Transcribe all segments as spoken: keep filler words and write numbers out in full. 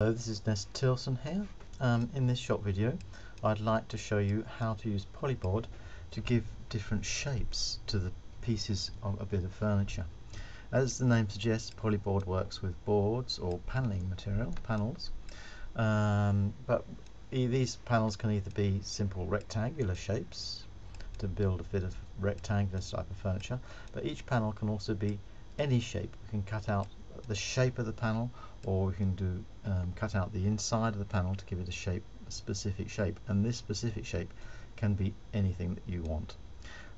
Hello, this is Nest Tilson here. Um, in this short video I'd like to show you how to use Polyboard to give different shapes to the pieces of a bit of furniture. As the name suggests, Polyboard works with boards or panelling material, panels, um, but e these panels can either be simple rectangular shapes to build a bit of rectangular type of furniture, but each panel can also be any shape. We can cut out the shape of the panel, or we can do um, cut out the inside of the panel to give it a shape, a specific shape, and this specific shape can be anything that you want.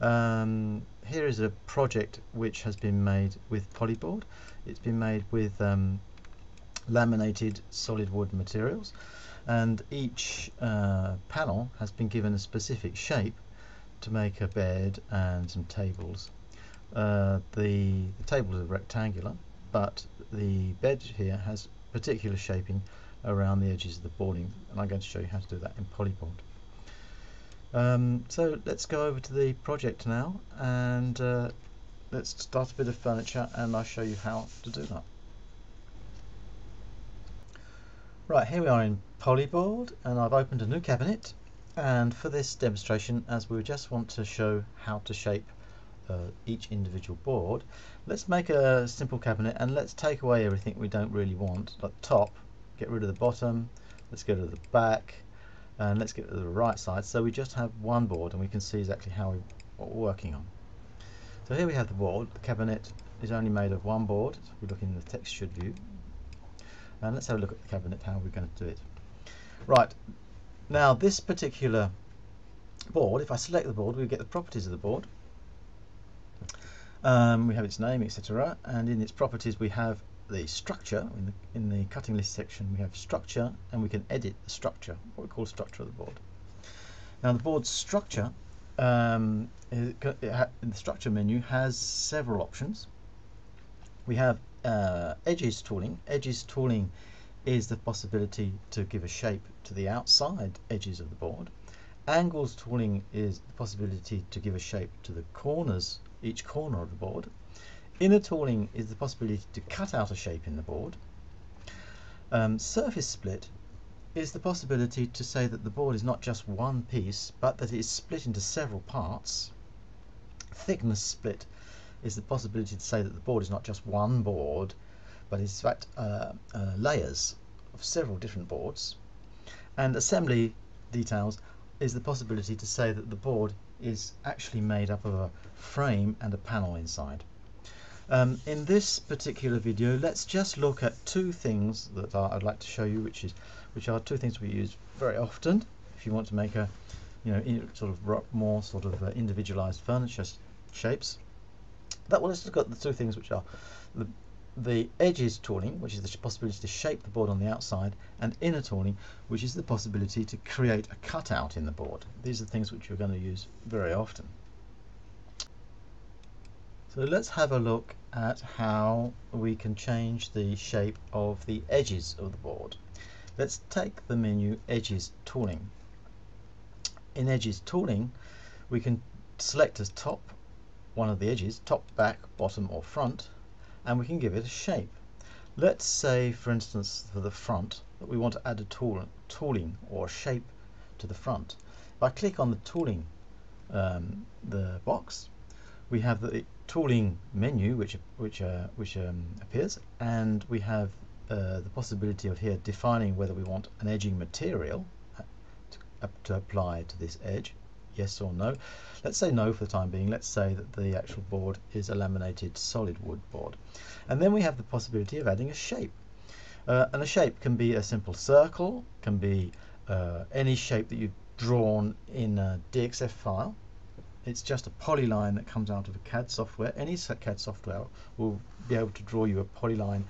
Um, here is a project which has been made with Polyboard. It's been made with um, laminated solid wood materials, and each uh, panel has been given a specific shape to make a bed and some tables. Uh, the, the tables are rectangular, but the bed here has particular shaping around the edges of the boarding, and I'm going to show you how to do that in Polyboard. Um, so let's go over to the project now, and uh, let's start a bit of furniture and I'll show you how to do that. Right, here we are in Polyboard, and I've opened a new cabinet, and for this demonstration, as we just want to show how to shape Uh, each individual board, let's make a simple cabinet and let's take away everything we don't really want. Like top, get rid of the bottom, let's go to the back, and let's get to the right side, so we just have one board and we can see exactly how we, what we're working on. So here we have the board. The cabinet is only made of one board, so we look in the textured view, and let's have a look at the cabinet, how we're going to do it. Right, now this particular board, if I select the board, we get the properties of the board. Um, we have its name, et cetera, and in its properties we have the structure. In the, in the cutting list section we have structure, and we can edit the structure, what we call structure of the board. Now the board's structure, um, it, it ha in the structure menu, has several options. We have uh, edges tooling. Edges tooling is the possibility to give a shape to the outside edges of the board. Angles tooling is the possibility to give a shape to the corners, each corner of the board. Inner tooling is the possibility to cut out a shape in the board. Um, surface split is the possibility to say that the board is not just one piece, but that it is split into several parts. Thickness split is the possibility to say that the board is not just one board, but is in fact uh, uh, layers of several different boards. And assembly details is the possibility to say that the board is actually made up of a frame and a panel inside. Um, in this particular video, let's just look at two things that are, I'd like to show you, which is which are two things we use very often if you want to make a, you know, in, sort of more sort of uh, individualized furniture shapes. That well, let's look at the two things which are the, the edges tooling, which is the possibility to shape the board on the outside, and inner tooling, which is the possibility to create a cutout in the board. These are the things which you're going to use very often. So let's have a look at how we can change the shape of the edges of the board. Let's take the menu edges tooling. In edges tooling we can select as top one of the edges, top, back, bottom or front, and we can give it a shape. Let's say, for instance, for the front, that we want to add a tool, tooling or shape to the front. If I click on the tooling um, the box, we have the tooling menu which which uh, which um, appears, and we have uh, the possibility of here defining whether we want an edging material to, uh, to apply to this edge, yes or no. Let's say no for the time being. Let's say that the actual board is a laminated solid wood board, and then we have the possibility of adding a shape, uh, and a shape can be a simple circle, can be uh, any shape that you've drawn in a D X F file. It's just a polyline that comes out of a C A D software. Any C A D software will be able to draw you a polyline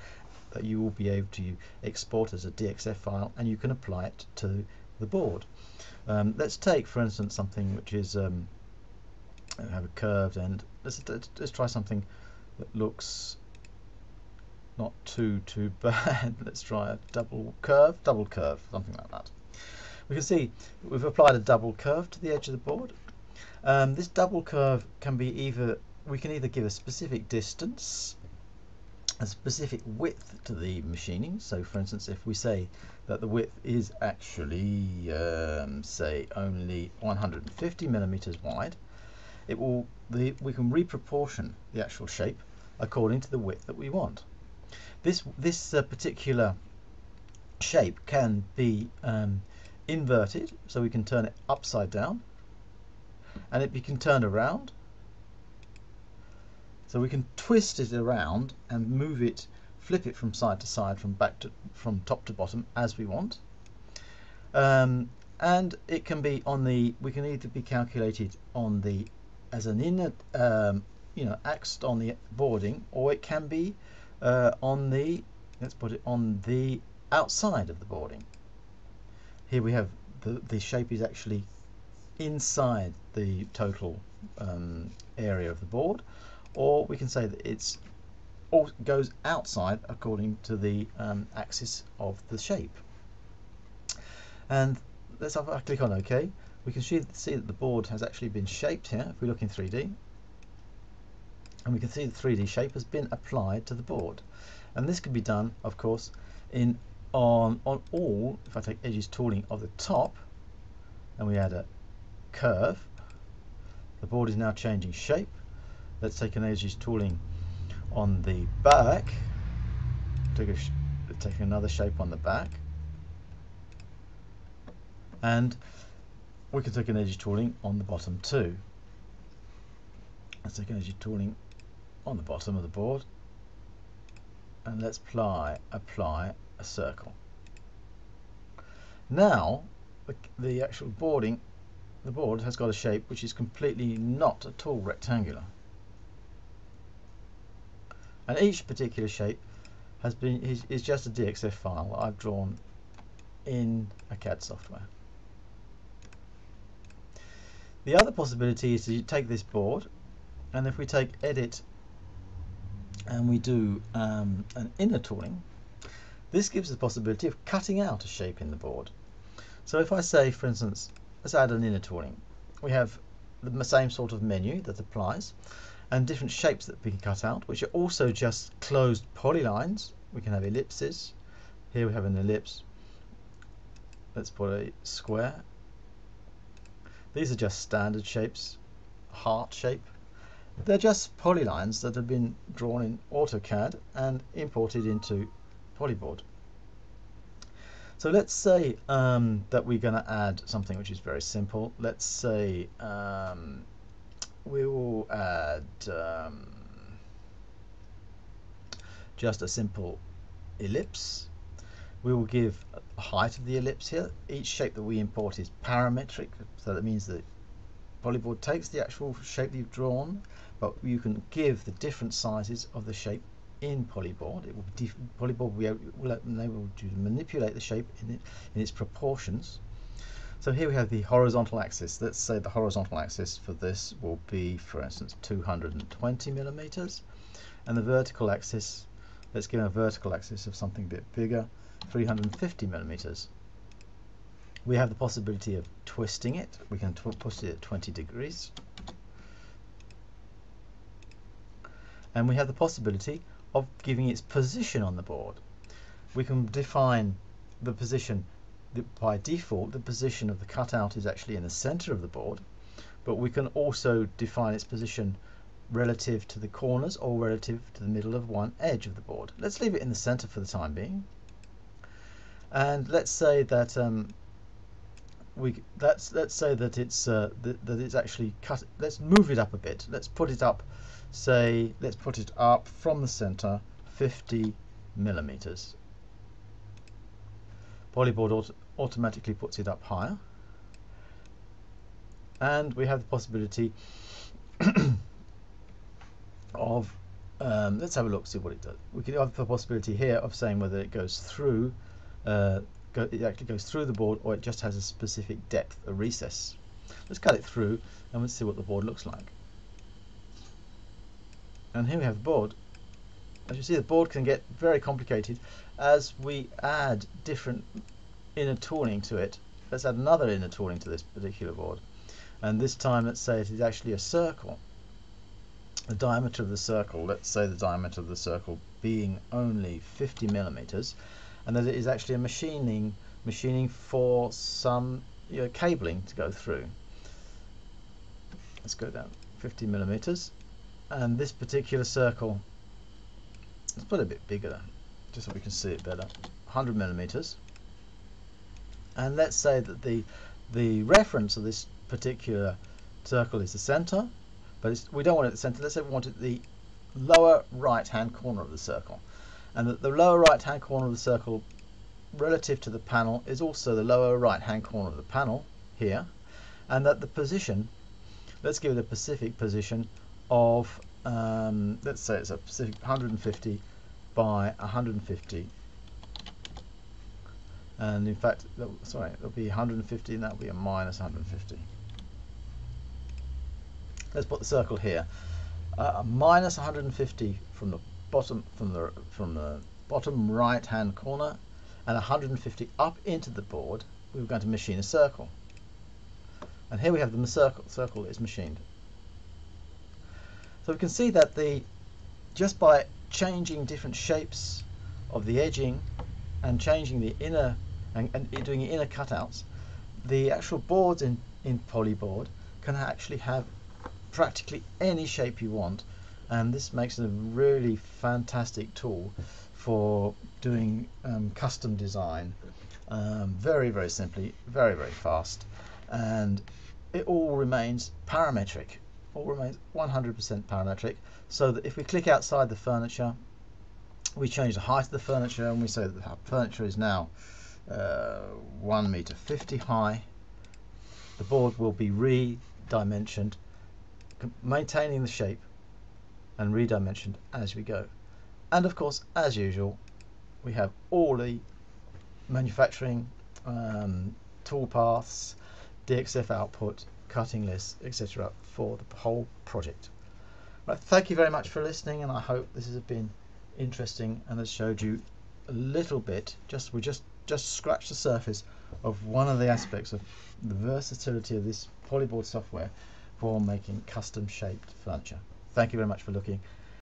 that you will be able to export as a D X F file, and you can apply it to the board. Um, let's take, for instance, something which is um, have a curved end. Let's, let's try something that looks not too too bad. Let's try a double curve, double curve, something like that. We can see we've applied a double curve to the edge of the board. Um, this double curve can be either, we can either give a specific distance a specific width to the machining. So for instance, if we say that the width is actually um, say only one hundred fifty millimeters wide, it will the we can reproportion the actual shape according to the width that we want. This this uh, particular shape can be um, inverted, so we can turn it upside down, and it can turn around. So we can twist it around and move it, flip it from side to side, from back to from top to bottom as we want. Um, and it can be on the we can either be calculated on the as an inner um, you know axed on the boarding, or it can be uh, on the let's put it on the outside of the boarding. Here we have the the shape is actually inside the total um, area of the board. Or we can say that it's all goes outside according to the um, axis of the shape. And let's have a click on OK. We can see, see that the board has actually been shaped here. If we look in three D, and we can see the three D shape has been applied to the board. And this can be done, of course, in on on all. If I take edges tooling of the top, and we add a curve, the board is now changing shape. Let's take an edges tooling on the back, take, a sh take another shape on the back, and we can take an edges tooling on the bottom too. Let's take an edges tooling on the bottom of the board, and let's apply, apply a circle. Now the, the actual boarding, the board has got a shape which is completely not at all rectangular. And each particular shape has been is, is just a D X F file that I've drawn in a C A D software. The other possibility is to take this board, and if we take edit and we do um, an inner tooling, this gives the possibility of cutting out a shape in the board. So if I say, for instance, let's add an inner tooling, we have the same sort of menu that applies, and different shapes that we can cut out, which are also just closed polylines. We can have ellipses. Here we have an ellipse. Let's put a square. These are just standard shapes, heart shape. They're just polylines that have been drawn in AutoCAD and imported into Polyboard. So let's say um, that we're going to add something which is very simple. Let's say um, we will add um, just a simple ellipse. We will give a height of the ellipse here. Each shape that we import is parametric, so that means that Polyboard takes the actual shape you've drawn, but you can give the different sizes of the shape in Polyboard. It will be Polyboard will enable you to manipulate the shape in, it, in its proportions. So here we have the horizontal axis. Let's say the horizontal axis for this will be, for instance, two hundred twenty millimeters, and the vertical axis, let's give a vertical axis of something a bit bigger, three hundred fifty millimeters. We have the possibility of twisting it. We can tw twist it at twenty degrees, and we have the possibility of giving its position on the board. We can define the position. By default, the position of the cutout is actually in the center of the board, but we can also define its position relative to the corners or relative to the middle of one edge of the board. Let's leave it in the center for the time being, and let's say that um, we that's let's say that it's uh, that, that it's actually cut. Let's move it up a bit. Let's put it up. Say let's put it up from the center fifty millimeters. Polyboard auto automatically puts it up higher, and we have the possibility of um, let's have a look, see what it does. We can have the possibility here of saying whether it goes through uh, go, it actually goes through the board, or it just has a specific depth, a recess. Let's cut it through and let's see what the board looks like. And here we have the board. As you see, the board can get very complicated as we add different inner tooling to it. Let's add another inner tooling to this particular board, and this time let's say it is actually a circle. the diameter of the circle, let's say the diameter of the circle being only fifty millimeters, and that it is actually a machining machining for some you know, cabling to go through. Let's go down fifty millimeters, and this particular circle, let's put it a bit bigger just so we can see it better, one hundred millimeters, and let's say that the the reference of this particular circle is the center, but it's, we don't want it at the center. Let's say we want it the lower right hand corner of the circle, and that the lower right hand corner of the circle relative to the panel is also the lower right hand corner of the panel here, and that the position, let's give it a specific position of um, let's say it's a specific one hundred fifty by one hundred fifty, and in fact that, sorry it'll be one hundred fifty, and that'll be a minus one hundred fifty. Let's put the circle here, uh, minus one hundred fifty from the bottom from the from the bottom right hand corner, and one hundred fifty up into the board. We're going to machine a circle, and here we have the circle circle is machined. So we can see that the just by changing different shapes of the edging and changing the inner and, and doing inner cutouts, the actual boards in in Polyboard can actually have practically any shape you want, and this makes it a really fantastic tool for doing um, custom design um, very very simply, very very fast, and it all remains parametric, all remains one hundred percent parametric, so that if we click outside the furniture, we change the height of the furniture, and we say that our furniture is now uh, one meter fifty high. The board will be re-dimensioned, maintaining the shape, and redimensioned as we go. And of course, as usual, we have all the manufacturing um, tool paths, D X F output, cutting lists, et cetera for the whole project. Right, thank you very much for listening, and I hope this has been interesting and has showed you a little bit, just we just just scratched the surface of one of the aspects of the versatility of this Polyboard software for making custom shaped furniture. Thank you very much for looking.